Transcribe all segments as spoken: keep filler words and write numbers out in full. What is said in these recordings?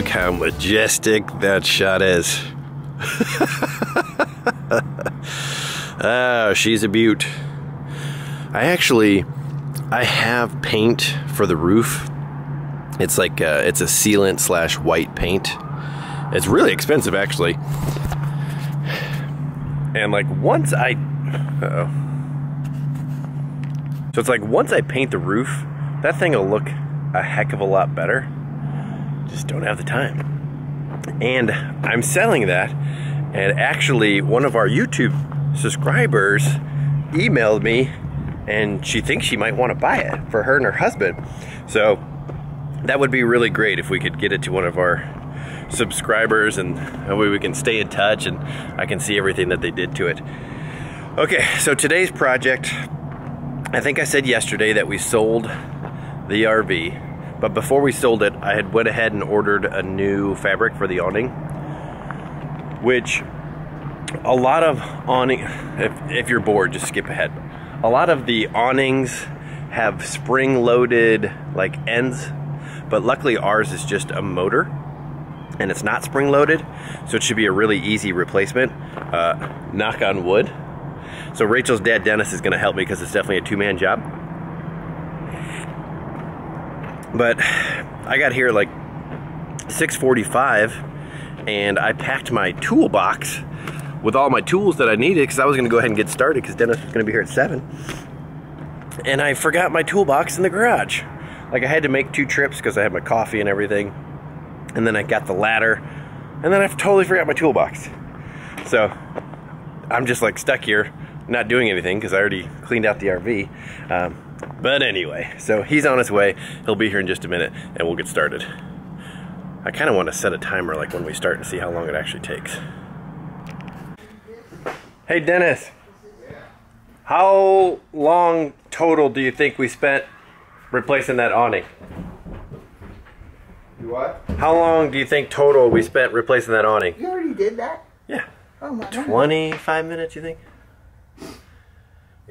Look how majestic that shot is. Oh, she's a beaut. I actually, I have paint for the roof. It's like, a, it's a sealant slash white paint. It's really expensive, actually. And like once I, uh-oh. So it's like once I paint the roof, that thing will look a heck of a lot better. Just don't have the time. And I'm selling that. And actually one of our YouTube subscribers emailed me and she thinks she might want to buy it for her and her husband. So that would be really great if we could get it to one of our subscribers, and that way we can stay in touch and I can see everything that they did to it. Okay, so today's project, I think I said yesterday that we sold the R V, but before we sold it, I had went ahead and ordered a new fabric for the awning, which a lot of awning, if, if you're bored, just skip ahead. A lot of the awnings have spring-loaded like ends, but luckily ours is just a motor and it's not spring-loaded, so it should be a really easy replacement, uh, knock on wood. So Rachel's dad, Dennis, is gonna help me because it's definitely a two-man job. But I got here like six forty-five and I packed my toolbox with all my tools that I needed because I was gonna go ahead and get started because Dennis was gonna be here at seven. And I forgot my toolbox in the garage. Like I had to make two trips because I had my coffee and everything. And then I got the ladder and then I totally forgot my toolbox. So I'm just like stuck here, not doing anything because I already cleaned out the R V. Um, But anyway, so he's on his way. He'll be here in just a minute and we'll get started. I kind of want to set a timer like when we start and see how long it actually takes. Hey Dennis, how long total do you think we spent replacing that awning? You what? How long do you think total we spent replacing that awning? You already did that? Yeah. Oh my God. twenty-five minutes, you think?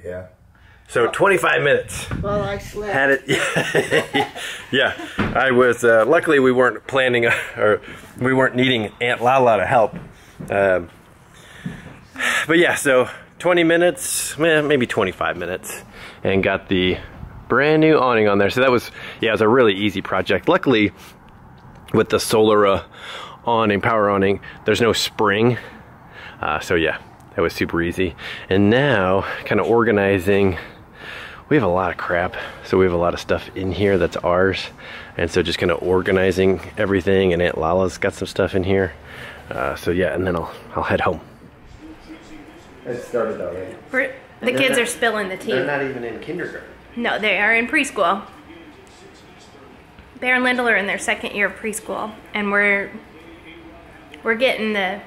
Yeah. So twenty-five minutes. Well, I slept. Had it, yeah, yeah. I was. Uh, luckily, we weren't planning, or we weren't needing Aunt Lala to help. Um, but yeah, so twenty minutes, maybe twenty-five minutes, and got the brand new awning on there. So that was, yeah, it was a really easy project. Luckily, with the Solara awning, power awning, there's no spring. Uh, so yeah, that was super easy. And now, kind of organizing. We have a lot of crap, so we have a lot of stuff in here that's ours. And so just kind of organizing everything, and Aunt Lala's got some stuff in here. Uh, so yeah, and then I'll, I'll head home. It started already. We're, the kids not, are spilling the tea. They're not even in kindergarten. No, they are in preschool. Berend and Lyndle are in their second year of preschool, and we're, we're getting the,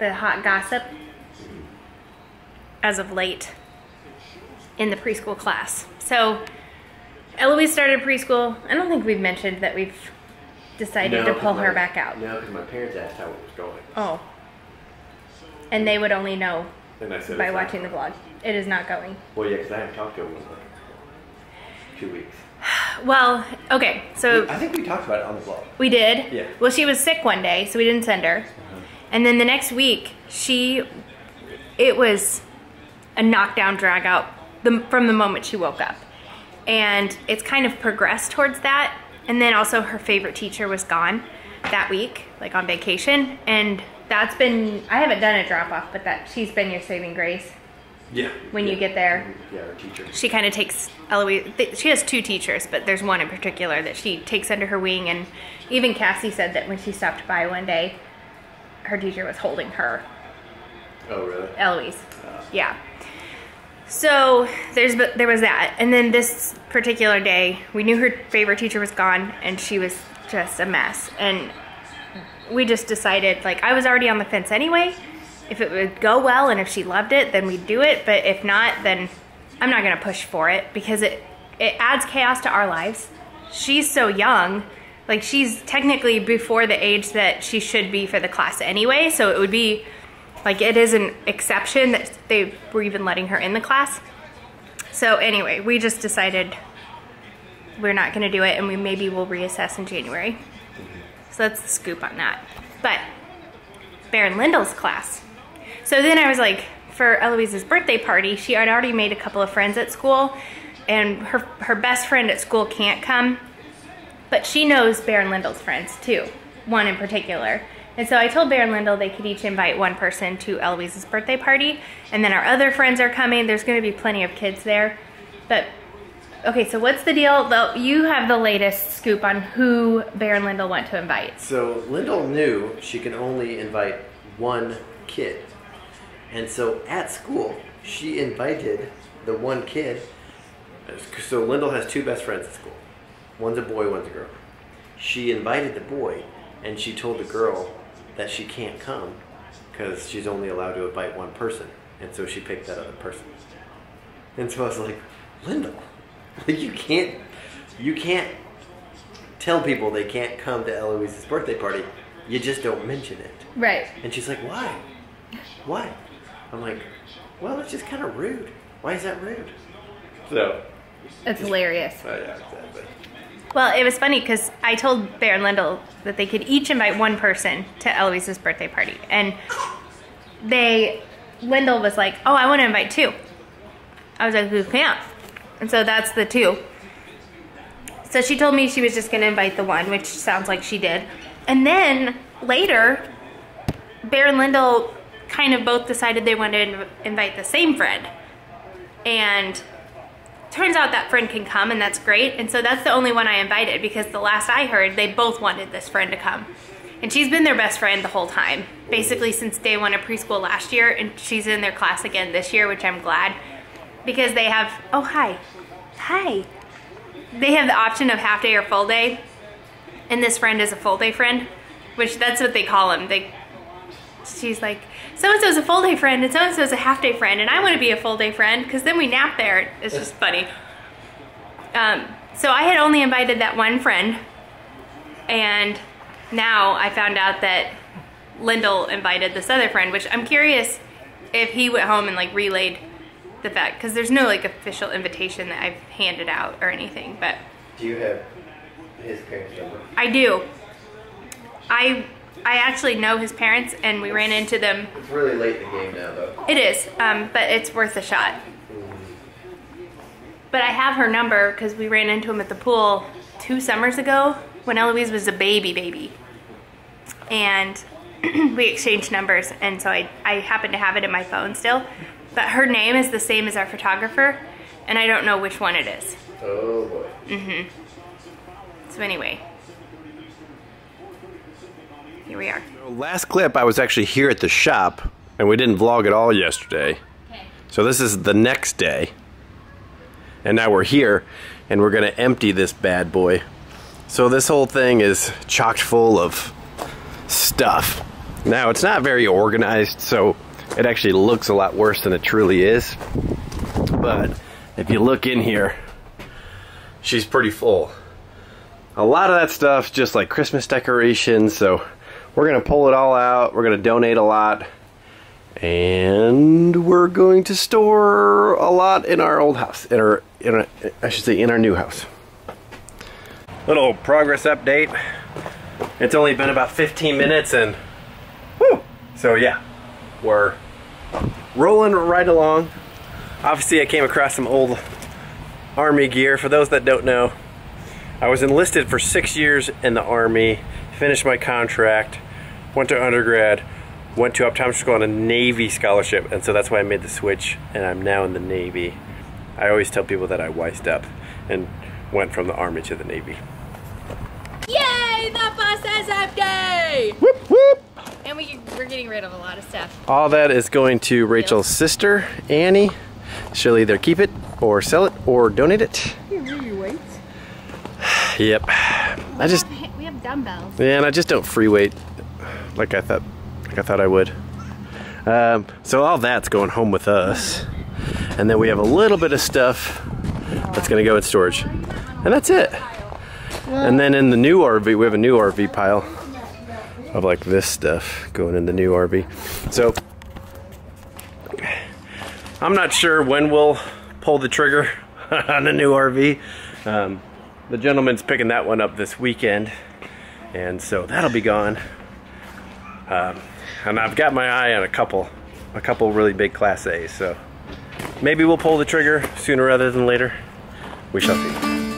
the hot gossip as of late in the preschool class. So Eloise started preschool. I don't think we've mentioned that we've decided no, to pull her my, back out. No, because my parents asked how it was going. Oh. And they would only know and I said by watching the vlog. It is not going. Well, yeah, because I haven't talked to them in like two weeks. Well, okay, so. I think we talked about it on the vlog. We did? Yeah. Well, she was sick one day, so we didn't send her. Uh-huh. And then the next week, she, it was a knockdown drag out the, from the moment she woke up. And it's kind of progressed towards that. And then also her favorite teacher was gone that week, like on vacation. And that's been, I haven't done a drop off, but that she's been your saving grace. Yeah. When yeah. you get there. Yeah, her teacher. She kind of takes Eloise, she has two teachers, but there's one in particular that she takes under her wing. And even Cassie said that when she stopped by one day, her teacher was holding her. Oh, really? Eloise. Oh. Yeah. So there's there was that. And then this particular day, we knew her favorite teacher was gone and she was just a mess. And we just decided, like, I was already on the fence anyway. If it would go well and if she loved it, then we'd do it. But if not, then I'm not going to push for it because it, it adds chaos to our lives. She's so young. Like, she's technically before the age that she should be for the class anyway, so it would be, like, it is an exception that they were even letting her in the class. So anyway, we just decided we're not gonna do it, and we maybe will reassess in January. So that's the scoop on that. But Berend Lyndle's class. So then I was like, for Eloise's birthday party, she had already made a couple of friends at school, and her, her best friend at school can't come, but she knows Berend Lyndle's friends too, one in particular. And so I told Berend Lyndle they could each invite one person to Eloise's birthday party, and then our other friends are coming. There's gonna be plenty of kids there. But, okay, so what's the deal? Well, you have the latest scoop on who Berend Lyndle went to invite. So Lyndle knew she can only invite one kid. And so at school, she invited the one kid. So Lyndle has two best friends at school. One's a boy, one's a girl. She invited the boy, and she told the girl that she can't come because she's only allowed to invite one person. And so she picked that other person. And so I was like, Lyndle, like you can't, you can't tell people they can't come to Eloise's birthday party. You just don't mention it. Right. And she's like, why? Why? I'm like, well, it's just kind of rude. Why is that rude? So. It's hilarious. Oh, yeah, exactly. Well, it was funny because I told Berend Lyndle that they could each invite one person to Eloise's birthday party. And they, Lyndle was like, oh, I want to invite two. I was like, who can't? And so that's the two. So she told me she was just going to invite the one, which sounds like she did. And then later, Berend Lyndle kind of both decided they wanted to invite the same friend. And turns out that friend can come, and that's great. And so that's the only one I invited, because the last I heard, they both wanted this friend to come. And she's been their best friend the whole time, basically since day one of preschool last year, and she's in their class again this year, which I'm glad, because they have, oh, hi, hi. They have the option of half day or full day, and this friend is a full day friend, which that's what they call them. They, she's like, so-and-so's a full-day friend and so-and-so's a half-day friend, and I want to be a full-day friend because then we nap there. It's just funny. Um, so I had only invited that one friend, and now I found out that Lyndle invited this other friend, which I'm curious if he went home and like relayed the fact, because there's no like official invitation that I've handed out or anything. But do you have his parents' number? I do. I. I actually know his parents, and we it's, ran into them. It's really late in the game now, though. It is, um, but it's worth a shot. Mm-hmm. But I have her number because we ran into him at the pool two summers ago when Eloise was a baby baby. And we exchanged numbers, and so I, I happen to have it in my phone still. But her name is the same as our photographer, and I don't know which one it is. Oh, boy. Mm-hmm. So anyway. Here we are. Last clip, I was actually here at the shop, and we didn't vlog at all yesterday. Okay. So this is the next day, and now we're here, and we're gonna empty this bad boy. So this whole thing is chocked full of stuff. Now, it's not very organized, so it actually looks a lot worse than it truly is. But if you look in here, she's pretty full. A lot of that stuff, just like Christmas decorations, so we're going to pull it all out, we're going to donate a lot, and we're going to store a lot in our old house, in our, in our, I should say in our new house. Little progress update. It's only been about fifteen minutes and whew, so yeah, we're rolling right along. Obviously I came across some old Army gear. For those that don't know, I was enlisted for six years in the Army, finished my contract, went to undergrad, went to optometry school on a Navy scholarship, and so that's why I made the switch, and I'm now in the Navy. I always tell people that I wised up and went from the Army to the Navy. Yay, the bus is empty! Whoop, whoop. And we, we're getting rid of a lot of stuff. All that is going to Rachel's yes. sister, Annie. She'll either keep it, or sell it, or donate it. You're really white. Yep. I just. Dumbbells. Yeah, and I just don't free weight like I thought, like I thought I would. Um, so all that's going home with us, and then we have a little bit of stuff that's going to go in storage, and that's it. And then in the new R V, we have a new R V pile of like this stuff going in the new R V. So I'm not sure when we'll pull the trigger on a new R V. Um, the gentleman's picking that one up this weekend. and so that'll be gone. Um, and I've got my eye on a couple, a couple really big Class A's, so maybe we'll pull the trigger sooner rather than later. We shall see.